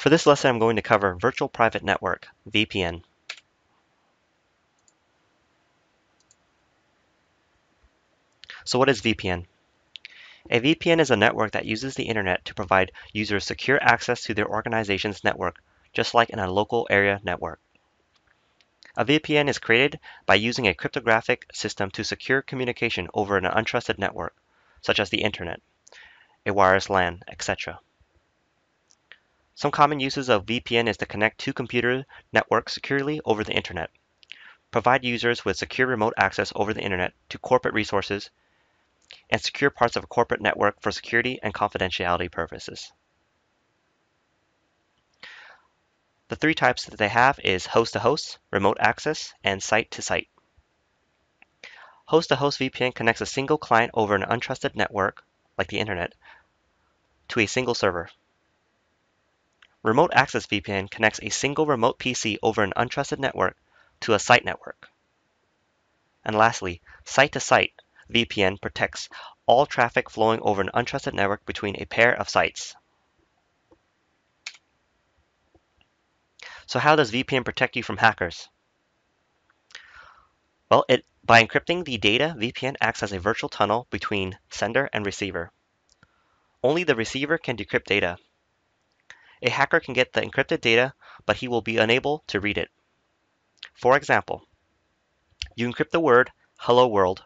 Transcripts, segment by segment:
For this lesson, I'm going to cover Virtual Private Network, VPN. So what is VPN? A VPN is a network that uses the internet to provide users secure access to their organization's network, just like in a local area network. A VPN is created by using a cryptographic system to secure communication over an untrusted network, such as the internet, a wireless LAN, etc. Some common uses of VPN is to connect two computer networks securely over the internet, provide users with secure remote access over the internet to corporate resources, and secure parts of a corporate network for security and confidentiality purposes. The three types that they have is host-to-host, remote access, and site-to-site. Host-to-host VPN connects a single client over an untrusted network, like the internet, to a single server. Remote access VPN connects a single remote PC over an untrusted network to a site network. And lastly, site-to-site VPN protects all traffic flowing over an untrusted network between a pair of sites. So how does VPN protect you from hackers? Well, by encrypting the data, VPN acts as a virtual tunnel between sender and receiver. Only the receiver can decrypt data. A hacker can get the encrypted data, but he will be unable to read it. For example, you encrypt the word "hello world"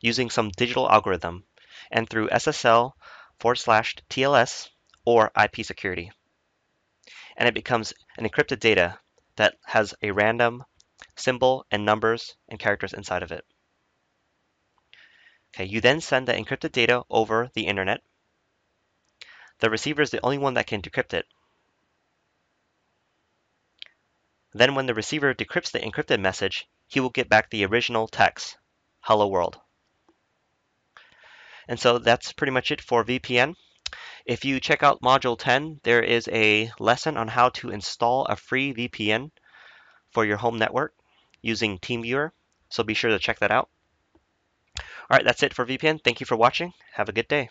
using some digital algorithm and through SSL/TLS or IP security. And it becomes an encrypted data that has a random symbol and numbers and characters inside of it. Okay, you then send the encrypted data over the internet. The receiver is the only one that can decrypt it. Then when the receiver decrypts the encrypted message, he will get back the original text, "Hello world." And so that's pretty much it for VPN. If you check out Module 10, there is a lesson on how to install a free VPN for your home network using TeamViewer, so be sure to check that out. All right, that's it for VPN. Thank you for watching. Have a good day.